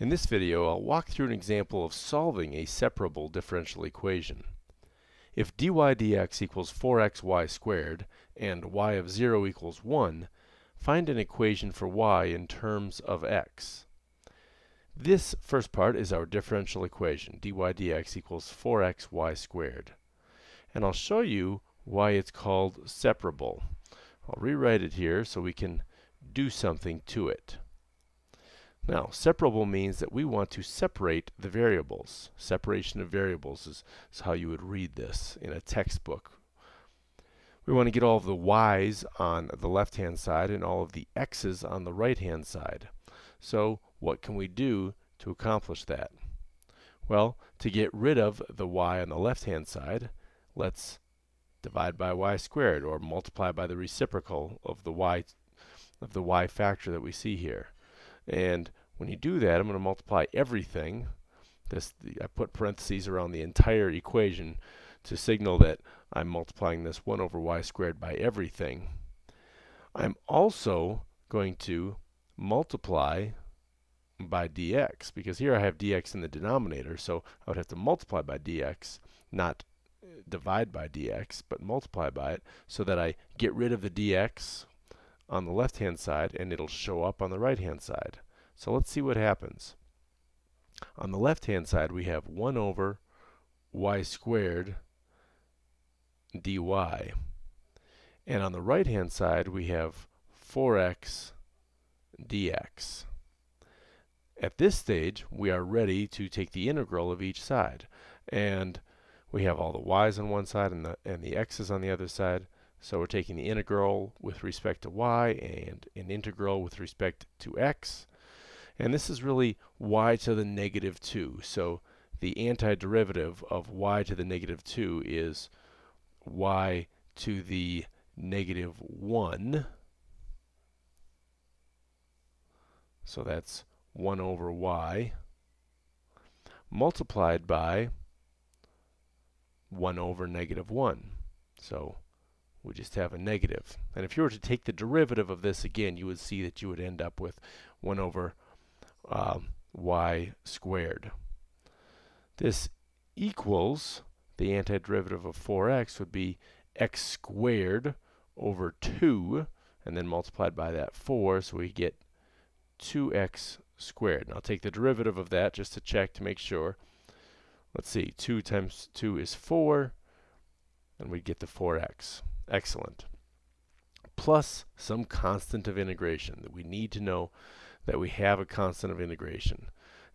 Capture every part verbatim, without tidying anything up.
In this video, I'll walk through an example of solving a separable differential equation. If dy dx equals four x y squared and y of zero equals one, find an equation for y in terms of x. This first part is our differential equation, dy dx equals four x y squared. And I'll show you why it's called separable. I'll rewrite it here so we can do something to it. Now, separable means that we want to separate the variables. Separation of variables is, is how you would read this in a textbook. We want to get all of the y's on the left-hand side and all of the x's on the right-hand side. So, what can we do to accomplish that? Well, to get rid of the y on the left-hand side, let's divide by y squared, or multiply by the reciprocal of the y of the y factor that we see here. And when you do that, I'm going to multiply everything. This, I put parentheses around the entire equation to signal that I'm multiplying this one over y squared by everything. I'm also going to multiply by dx, because here I have dx in the denominator, so I would have to multiply by dx, not divide by dx, but multiply by it, so that I get rid of the dx on the left-hand side, and it'll show up on the right-hand side. So let's see what happens. On the left-hand side, we have one over y squared dy. And on the right-hand side, we have four x dx. At this stage, we are ready to take the integral of each side. And we have all the y's on one side and the, and the x's on the other side. So we're taking the integral with respect to y and an integral with respect to x. And this is really y to the negative two. So the antiderivative of y to the negative two is y to the negative one. So that's one over y multiplied by one over negative one. So we just have a negative. And if you were to take the derivative of this again, you would see that you would end up with one over um, y squared. This equals, the antiderivative of four x would be x squared over two, and then multiplied by that four, so we get two x squared. And I'll take the derivative of that just to check to make sure. Let's see, two times two is four, and we get the four x. Excellent. Plus some constant of integration that we need to know that we have a constant of integration.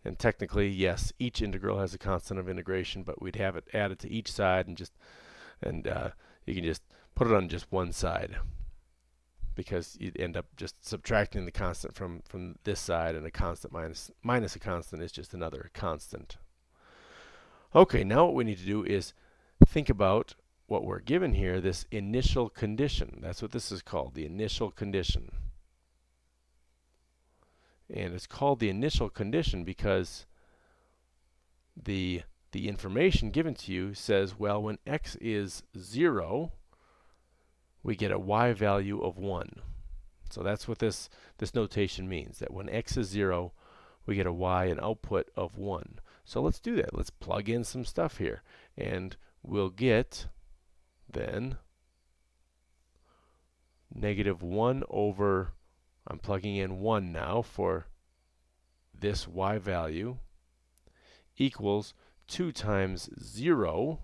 And technically, yes, each integral has a constant of integration, but we'd have it added to each side and just and uh, you can just put it on just one side, because you'd end up just subtracting the constant from from this side, and a constant minus minus a constant is just another constant. Okay, now what we need to do is think about what we're given here, this initial condition. That's what this is called, the initial condition. And it's called the initial condition because the the information given to you says, well, when x is zero, we get a y value of one. So that's what this this notation means, that when x is zero, we get a y, an output of one. So let's do that. Let's plug in some stuff here, and we'll get then negative one over, I'm plugging in one now for this y value, equals two times zero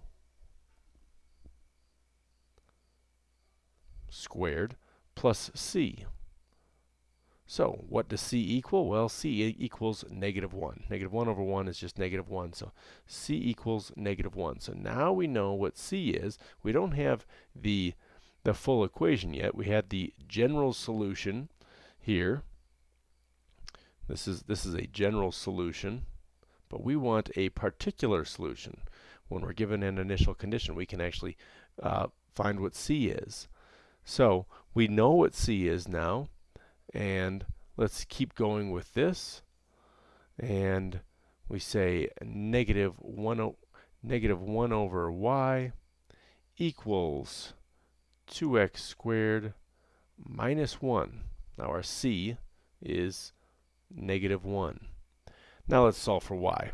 squared plus c. So what does c equal? Well, c equals negative one. Negative one over one is just negative one, so c equals negative one. So now we know what c is. We don't have the, the full equation yet. We had the general solution here. This is, this is a general solution, but we want a particular solution. When we're given an initial condition, we can actually uh, find what c is. So we know what c is now. And let's keep going with this, and we say negative one, negative one over y equals two x squared minus one. Now our c is negative one. Now let's solve for y.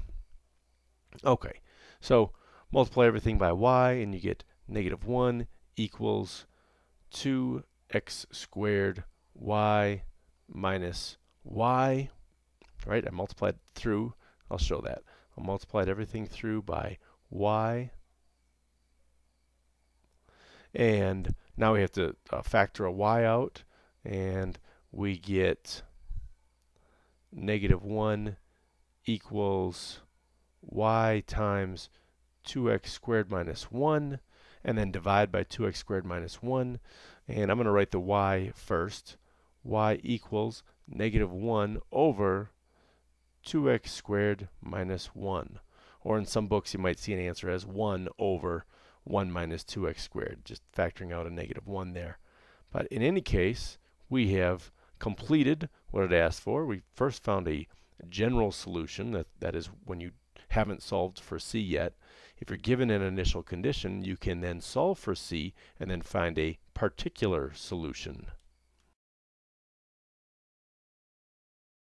Okay, so multiply everything by y and you get negative one equals two x squared y minus y. Right, I multiplied through, I'll show that. I multiplied everything through by y. And now we have to uh, factor a y out, and we get negative one equals y times two x squared minus one, and then divide by two x squared minus one. And I'm going to write the y first. Y equals negative one over two x squared minus one. Or in some books you might see an answer as one over one minus two x squared, just factoring out a negative one there. But in any case, we have completed what it asked for. We first found a general solution, that, that is when you haven't solved for C yet. If you're given an initial condition, you can then solve for C and then find a particular solution.